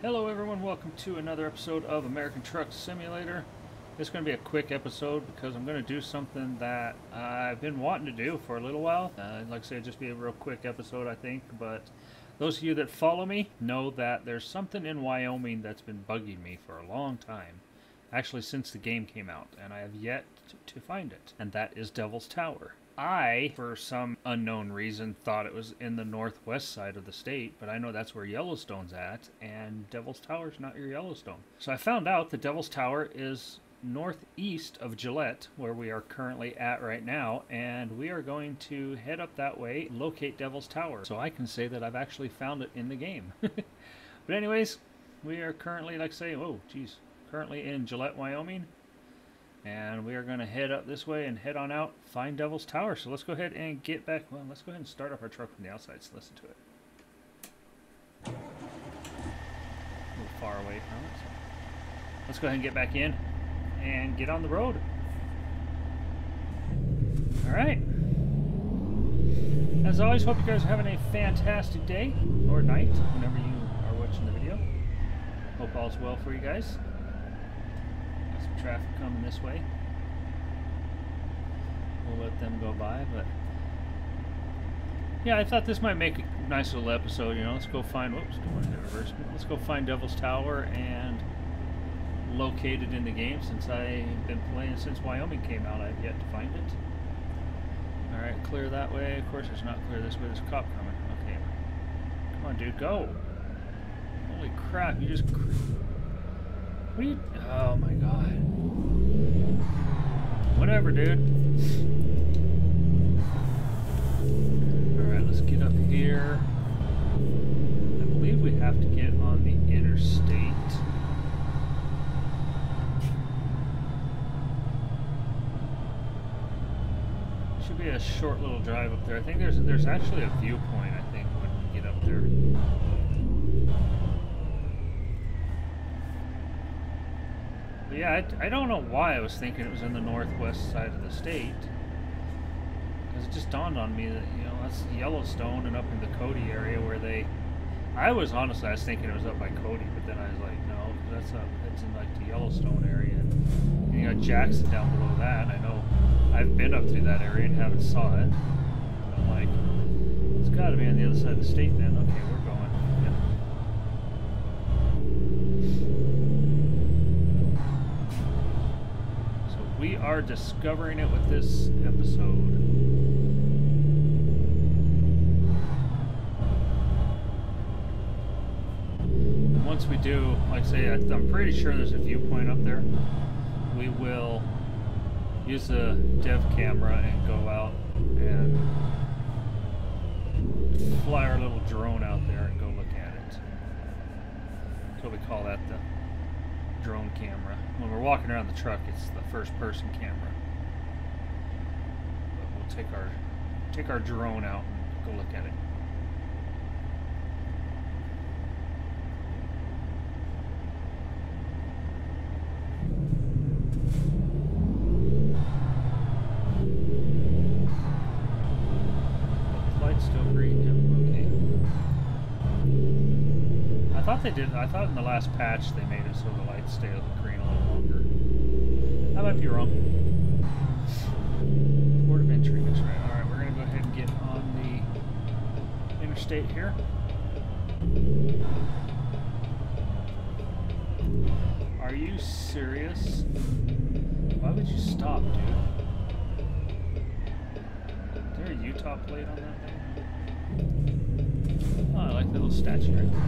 Hello everyone, welcome to another episode of American Truck Simulator. It's going to be a quick episode because I'm going to do something that I've been wanting to do for a little while. Like I said, just be a real quick episode, I think, but those of you that follow me know that there's something in Wyoming that's been bugging me for a long time. Actually, since the game came out, and I have yet to find it, and that is Devil's Tower. I, for some unknown reason, thought it was in the northwest side of the state, but I know that's where Yellowstone's at, and Devil's Tower's not your Yellowstone. So I found out that Devil's Tower is northeast of Gillette, where we are currently at right now, and we are going to head up that way, locate Devil's Tower, so I can say that I've actually found it in the game. But anyways, we are currently, like I say, oh, geez, currently in Gillette, Wyoming. And we are going to head up this way and head on out, find Devil's Tower. So let's go ahead and get back. Well, let's go ahead and start off our truck from the outside. So listen to it. A little far away from it. So let's go ahead and get back in and get on the road. All right. As always, hope you guys are having a fantastic day or night, whenever you are watching the video. Hope all's well for you guys. Traffic coming this way. We'll let them go by, but yeah, I thought this might make a nice little episode, you know. Let's go find, whoops, don't want to hit reverse. Let's go find Devil's Tower and locate it in the game, since I've been playing since Wyoming came out. I've yet to find it. All right, clear that way. Of course, it's not clear this way. There's a cop coming. Okay, come on, dude, go. Holy crap, you just... What are you... Oh my god. Whatever, dude. Alright, let's get up here. I believe we have to get on the interstate. Should be a short little drive up there. I think there's actually a viewpoint, I think, when we get up there. Yeah, I don't know why I was thinking it was in the northwest side of the state. Because it just dawned on me that, you know, that's Yellowstone and up in the Cody area where they... I was thinking it was up by Cody, but then I was like, no, because that's in, like, the Yellowstone area. And, you know, Jackson down below that. I know I've been up through that area and haven't saw it. But I'm like, it's got to be on the other side of the state then. Okay, we're going. We are discovering it with this episode. And once we do, like I say, I'm pretty sure there's a viewpoint up there. We will use the dev camera and go out and fly our little drone out there and go look at it. So we call that the drone camera. When we're walking around the truck, it's the first person camera. But we'll take our drone out and go look at it. The light's still green. Yep, okay. I thought they did. I thought in the last patch they made it so the lights stay green a little longer. I might be wrong. Port of entry looks right. All right, we're gonna go ahead and get on the interstate here. Are you serious? Why would you stop, dude? Is there a Utah plate on that thing? Oh, I like the little statue right there.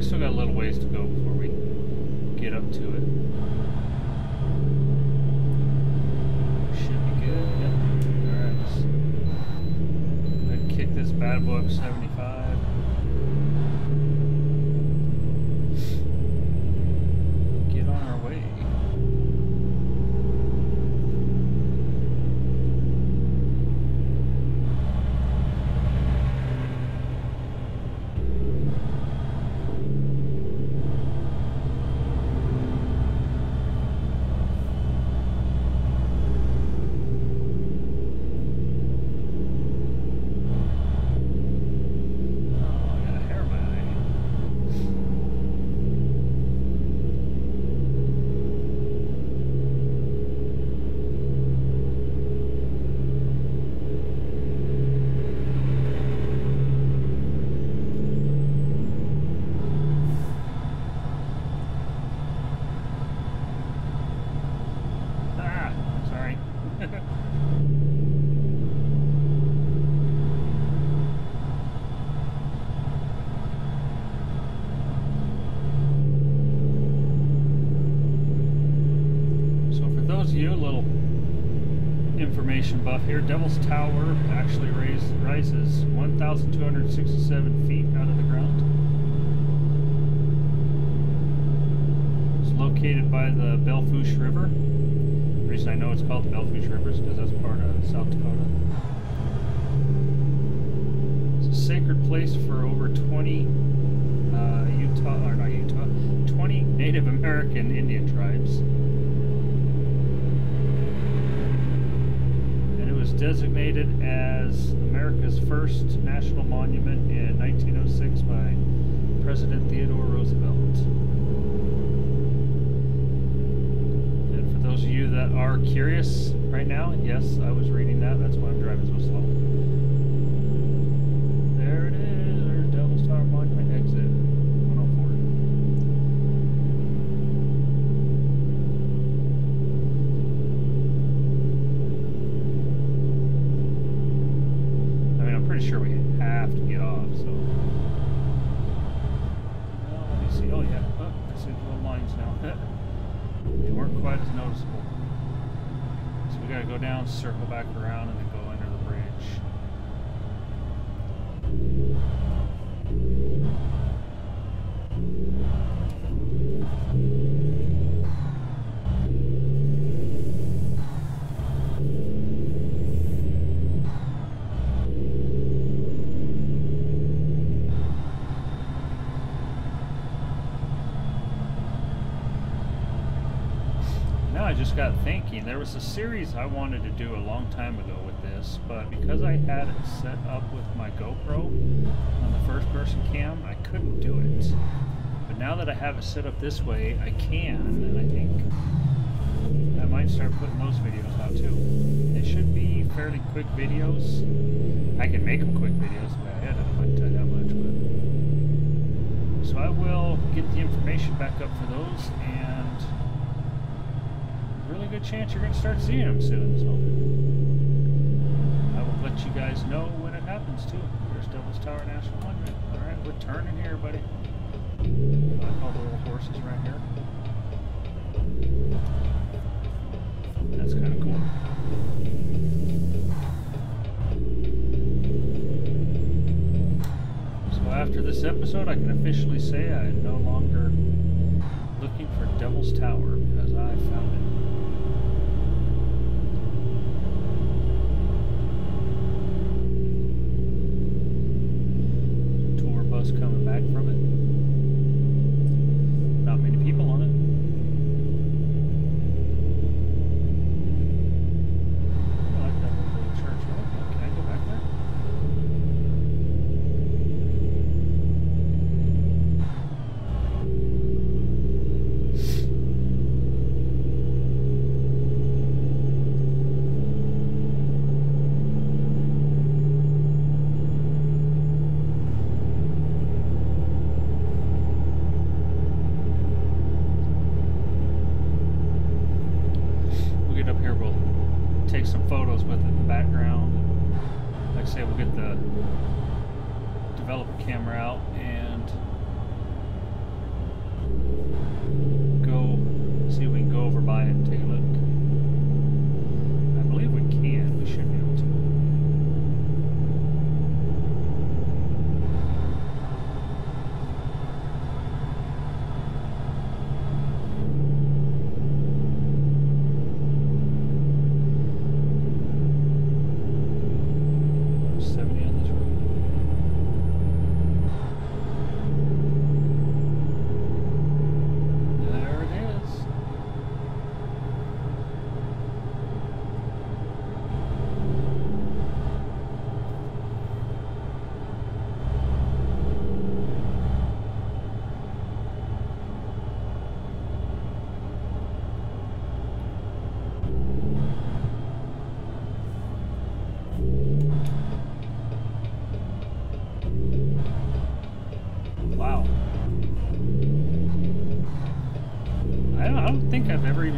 Still got a little ways to go before we get up to it. off here. Devil's Tower actually rises 1,267 feet out of the ground. It's located by the Belle Fourche River. The reason I know it's called the Belle Fourche River is because that's part of South Dakota. It's a sacred place for over 20 Native American Indian tribes. Designated as America's first national monument in 1906 by President Theodore Roosevelt. And for those of you that are curious right now, yes, I was reading that. That's why I'm driving so slow. There it is, our Devil's Tower Monument exit 104. I mean, I'm pretty sure we have to get off, so. Well, let me see. Oh, yeah. Oh, I see the little lines now. They weren't quite as noticeable. So we got to go down, circle back around, and then go under the bridge. I just got thinking, there was a series I wanted to do a long time ago with this, but because I had it set up with my GoPro on the first person cam, I couldn't do it. But now that I have it set up this way, I can, and I think I might start putting those videos out too. They should be fairly quick videos. I can make them quick videos the way I edit them, I can tell you that much. But so I will get the information back up for those, and really good chance you're going to start seeing them soon, so I will let you guys know when it happens too. There's Devil's Tower National Monument. All right, we're turning here, buddy. I call the little horses right here. That's kind of cool. So after this episode, I can officially say I am no longer looking for Devil's Tower because I found it. Coming back from it. Not many people on it. I like that little church road. Can I go back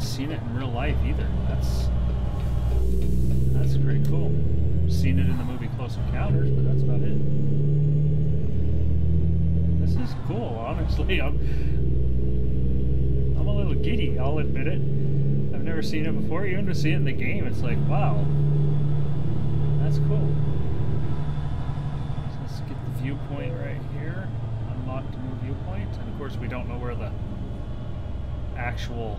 seen it in real life either. That's pretty cool. Seen it in the movie Close Encounters, but that's about it. This is cool, honestly. I'm a little giddy, I'll admit it. I've never seen it before. Even to see it in the game, it's like, wow. that's cool. So let's get the viewpoint right here. Unlock the new viewpoint. And of course we don't know where the actual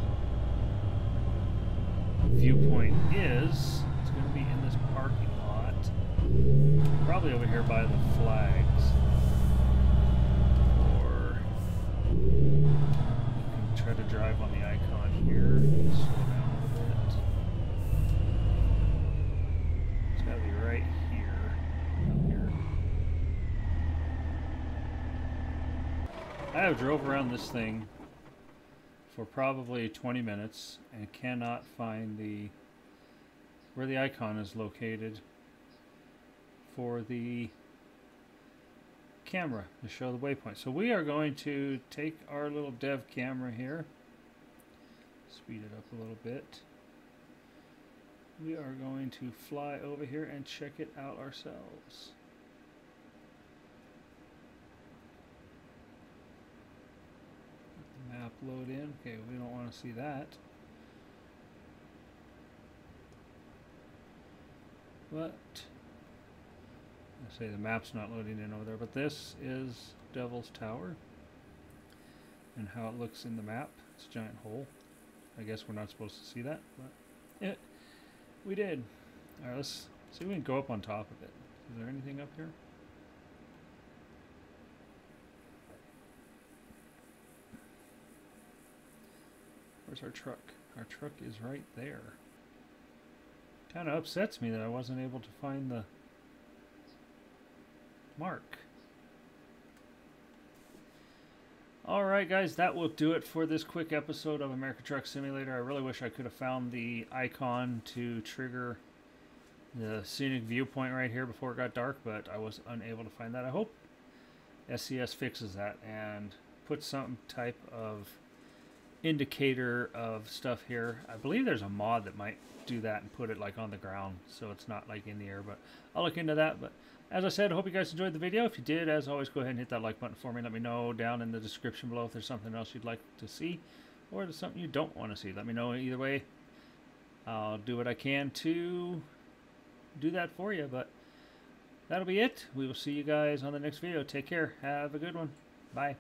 viewpoint is. It's going to be in this parking lot. Probably over here by the flags. Or you can try to drive on the icon here. So I drove around this thing for probably 20 minutes and cannot find where the icon is located for the camera to show the waypoint. So we are going to take our little dev camera here, speed it up a little bit. We are going to fly over here and check it out ourselves. Map load in. Okay, we don't want to see that. But I say the map's not loading in over there, but this is Devil's Tower and how it looks in the map. It's a giant hole. I guess we're not supposed to see that, but it, we did. Alright, let's see if we can go up on top of it. Is there anything up here? Where's our truck? Our truck is right there. Kind of upsets me that I wasn't able to find the mark. Alright guys, that will do it for this quick episode of American Truck Simulator. I really wish I could have found the icon to trigger the scenic viewpoint right here before it got dark, but I was unable to find that. I hope SCS fixes that and puts some type of indicator of stuff here. I believe there's a mod that might do that and put it like on the ground so it's not like in the air, but I'll look into that. But as I said, I hope you guys enjoyed the video. If you did, as always, go ahead and hit that like button for me. Let me know down in the description below if there's something else you'd like to see or there's something you don't want to see. Let me know. Either way, I'll do what I can to do that for you, but that'll be it. We will see you guys on the next video. Take care. Have a good one. Bye.